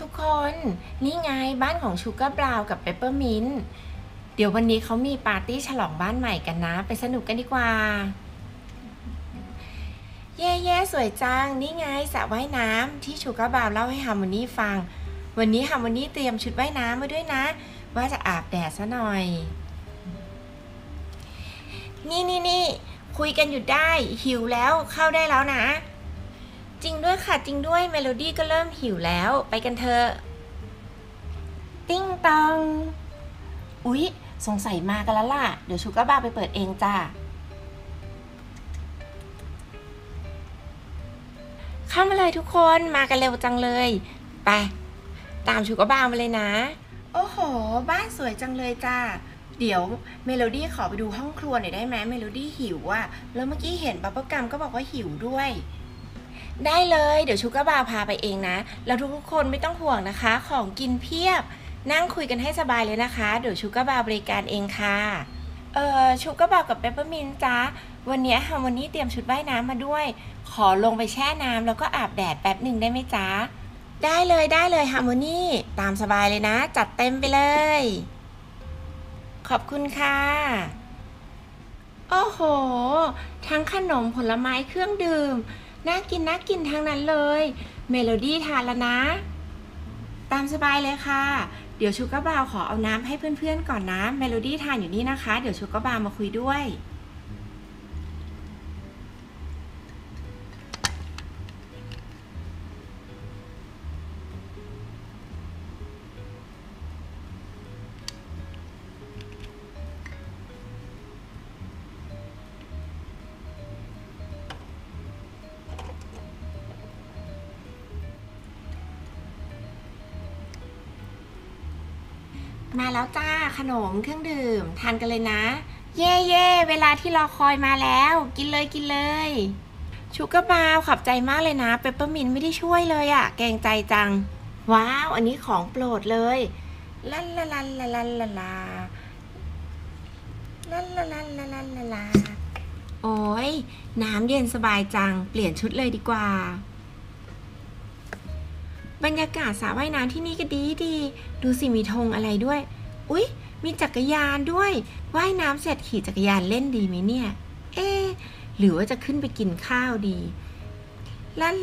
ทุกคนนี่ไงบ้านของชูเกอร์บราวน์กับเปปเปอร์มินต์เดี๋ยววันนี้เขามีปาร์ตี้ฉลองบ้านใหม่กันนะไปสนุกกันดีกว่าเย่เย่สวยจังนี่ไงสระว่ายน้ำที่ชูเกอร์บราวน์เล่าให้ฮาร์โมนี่ฟังวันนี้ฮาร์โมนี่เตรียมชุดว่ายน้ำมาด้วยนะว่าจะอาบแดดซะหน่อยนี่คุยกันอยู่ได้หิวแล้วเข้าได้แล้วนะจริงด้วยค่ะจริงด้วยเมโลดี้ก็เริ่มหิวแล้วไปกันเถอะติ้งตองอุ๊ยสงสัยมากันแล้วล่ะเดี๋ยวชูก้าบ้าไปเปิดเองจ้ะเข้ามาเลยทุกคนมากันเร็วจังเลยไปตามชูก้าบ้ามาเลยนะโอ้โหบ้านสวยจังเลยจ้ะเดี๋ยวเมโลดี้ขอไปดูห้องครัวหน่อยได้ไหมเมโลดี้หิวอะแล้วเมื่อกี้เห็นบับเบิ้ลกัมก็บอกว่าหิวด้วยได้เลยเดี๋ยวชูก้าบาพาไปเองนะแล้วทุกคนไม่ต้องห่วงนะคะของกินเพียบนั่งคุยกันให้สบายเลยนะคะเดี๋ยวชูก้าบาบริการเองค่ะชูก้าบากับเปปเปอร์มินต์จ้าวันนี้ฮาร์โมนี่เตรียมชุดว่ายน้ำมาด้วยขอลงไปแช่น้ำแล้วก็อาบแดดแป๊บหนึ่งได้ไหมจ้าได้เลยฮาร์โมนี่ตามสบายเลยนะจัดเต็มไปเลยขอบคุณค่ะโอ้โหทั้งขนมผลไม้เครื่องดื่มน่ากินทั้งนั้นเลยเมโลดี้ทานแล้วนะตามสบายเลยค่ะเดี๋ยวชูก้าบราวน์ขอเอาน้ำให้เพื่อนๆก่อนนะเมโลดี้ทานอยู่นี่นะคะเดี๋ยวชูก้าบราวน์มาคุยด้วยมาแล้วจ้าขนมเครื่องดื่มทานกันเลยนะเย่เวลาที่รอคอยมาแล้วกินเลยชูก้าบราวน์ขอบใจมากเลยนะเปปเปอร์มินต์ไม่ได้ช่วยเลยอะเกรงใจจังว้าวอันนี้ของโปรดเลยลันโอ้ยน้ำเย็นสบายจังเปลี่ยนชุดเลยดีกว่าบรรยากาศสระว่ายน้ำที่นี่ก็ดีดูสิมีธงอะไรด้วยอุ๊ยมีจักรยานด้วยว่ายน้ำเสร็จขี่จักรยานเล่นดีไหมเนี่ยหรือว่าจะขึ้นไปกินข้าวดีลัน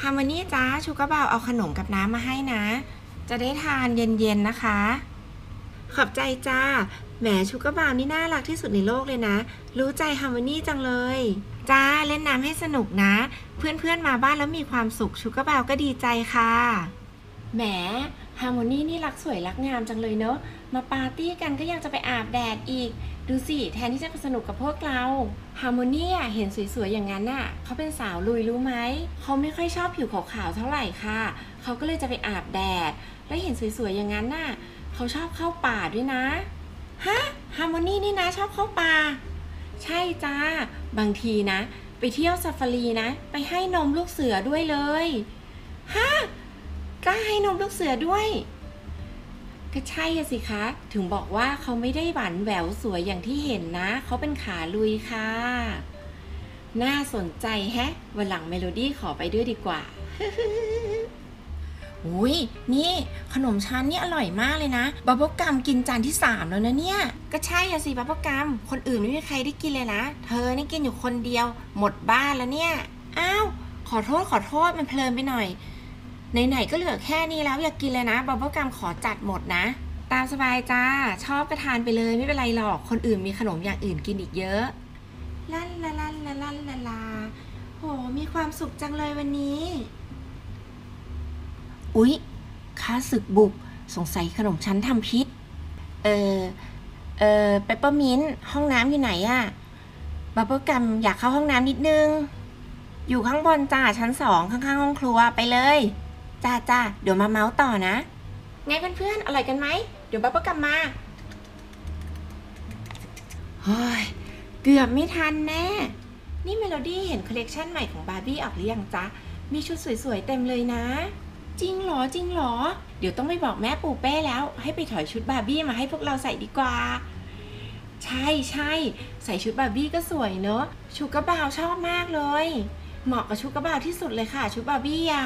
ฮาร์โมนี่จ้าชูก้าบราวน์เอาขนมกับน้ำมาให้นะจะได้ทานเย็นๆนะคะขอบใจจ้าแหมชูก้าบราวน์นี่น่ารักที่สุดในโลกเลยนะรู้ใจฮาร์โมนี่จังเลยจ้าเล่นน้ำให้สนุกนะเพื่อนๆมาบ้านแล้วมีความสุขชูก้าบราวน์ก็ดีใจค่ะแหมฮาร์โมนี่นี่รักสวยรักงามจังเลยเนอะมาปาร์ตี้กันก็ยังจะไปอาบแดดอีกดูสิแทนที่จะไปสนุกกับพวกเราฮาร์โมนี่เห็นสวยๆอย่างนั้นน่ะเขาเป็นสาวลุยรู้ไหมเขาไม่ค่อยชอบผิวขาวๆเท่าไหร่ค่ะเขาก็เลยจะไปอาบแดดแล้วเห็นสวยๆอย่างนั้นน่ะเขาชอบเข้าป่าด้วยนะฮะฮาร์โมนี่นี่นะชอบเข้าป่าใช่จ้าบางทีนะไปเที่ยวซาฟารีนะไปให้นมลูกเสือด้วยเลยฮะกล้าให้นมลูกเสือด้วยก็ใช่สิคะถึงบอกว่าเขาไม่ได้หวานแหววสวยอย่างที่เห็นนะเขาเป็นขาลุยค่ะน่าสนใจแฮะวันหลังเมโลดี้ขอไปด้วยดีกว่า อุ้ยนี่ขนมชั้นนี่อร่อยมากเลยนะบับเบิ้ลกัมกินจานที่3แล้วนะเนี่ยก็ใช่สิบับเบิ้ลกัมคนอื่นไม่มีใครได้กินเลยนะเธอนี่กินอยู่คนเดียวหมดบ้านแล้วเนี่ยอ้าวขอโทษมันเพลินไปหน่อยไหนๆก็เหลือแค่นี้แล้วอยากกินเลยนะบับเบิ้ลกัมขอจัดหมดนะตามสบายจ้าชอบก็ทานไปเลยไม่เป็นไรหรอกคนอื่นมีขนมอย่างอื่นกินอีกเยอะลันโหมีความสุขจังเลยวันนี้อุ๊ยข้าศึกบุกสงสัยขนมชั้นทำพิษเปปเปอร์มินต์ห้องน้ำอยู่ไหนอะบับเบิ้ลกัมอยากเข้าห้องน้ำนิดนึงอยู่ข้างบนจ้าชั้น2ข้างๆห้องครัวไปเลยจ้าเดี๋ยวมาเมาส์ต่อนะไงเพื่อนๆอร่อยกันไหมเดี๋ยวบับเบิ้ลกัมมาเฮ้ยเกือบไม่ทันแน่นี่เมโลดี้เห็นคอลเลกชันใหม่ของบาร์บี้ออกหรือยังจ๊ะมีชุดสวยๆเต็มเลยนะจริงเหรอเดี๋ยวต้องไปบอกแม่ปูเป้แล้วให้ไปถอยชุดบาร์บี้มาให้พวกเราใส่ดีกว่าใช่ใส่ชุดบาร์บี้ก็สวยเนอะชูก้าบราวน์ชอบมากเลย เหมาะกับชุดกระเป๋าที่สุดเลยค่ะชุดบาร์บี้อ่ะ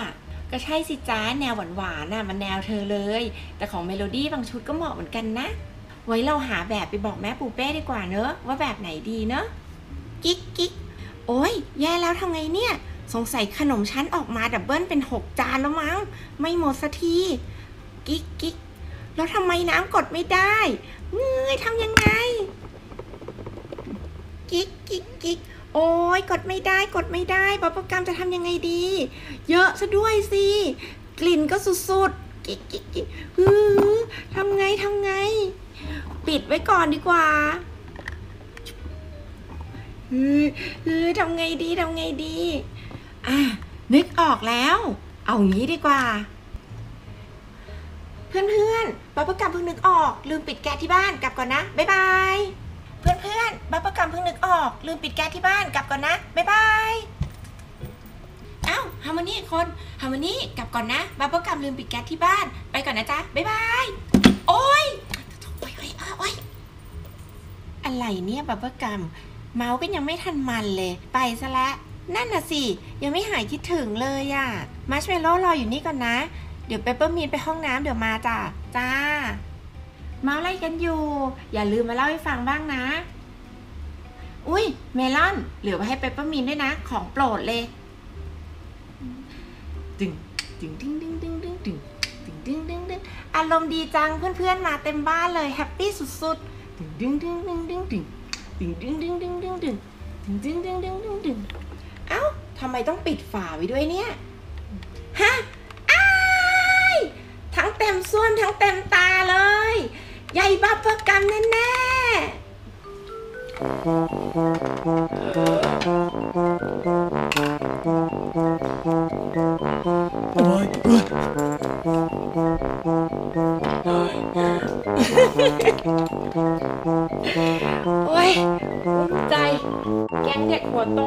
ก็ใช่สิจ้าแนวหวานๆน่ะมันแนวเธอเลยแต่ของเมโลดี้บางชุดก็เหมาะเหมือนกันนะไว้เราหาแบบไปบอกแม่ปูเป้ดีกว่าเนอะว่าแบบไหนดีเนอะกิ๊กโอ้ยแย่แล้วทำไงเนี่ยสงสัยขนมชั้นออกมาดับเบิ้ลเป็น6จานแล้วมั้งไม่หมดสักทีกิ๊กแล้วทำไมน้ำกดไม่ได้เงยทำยังไงกิ๊กโอ้ยกดไม่ได้บอบกรรมจะทำยังไงดีเยอะซะด้วยสิกลิ่นก็สุดๆกิ๊กทำไงปิดไว้ก่อนดีกว่าทำไงดีอ่ะนึกออกแล้วเอางี้ดีกว่าเพื่อนบอบกรรมเพิ่งนึกออกลืมปิดแก๊สที่บ้านกลับก่อนนะบ๊ายบายเพื่อนบอบกรรมเพิ่งนึกออกลืมปิดแก๊สที่บ้านกลับก่อนนะบ๊ายบายเอ้าฮาร์โมนี่คนฮาร์โมนี่กลับก่อนนะบอบกรรมลืมปิดแก๊สที่บ้านไปก่อนนะจ๊ะบ๊ายบายโอ๊ยอะไรเนี่ยบอบกรรมเมาส์ก็ยังไม่ทันมันเลยไปซะละนั่นน่ะสิยังไม่หายคิดถึงเลยอ่ะมัชเมลโล่รออยู่นี่ก่อนนะเดี๋ยวเปปเปอร์มีนไปห้องน้ำเดี๋ยวมาจ้าเมาส์อะไรกันอยู่อย่าลืมมาเล่าให้ฟังบ้างนะอุ้ยเมลอนเหลือไว้ให้เปปเปอร์มีนด้วยนะของโปรดเลยดึงอารมณ์ดีจังเพื่อนๆมาเต็มบ้านเลยแฮปปี้สุดๆดึงเอ้าทำไมต้องปิดฝาไว้ด้วยเนี่ยฮะอ้ายทั้งเต็มส่วนทั้งเต็มตาเลยใหญ่บัพพกรรมแน่โอ้ยภูมิใจแก๊งเด็กหัวโต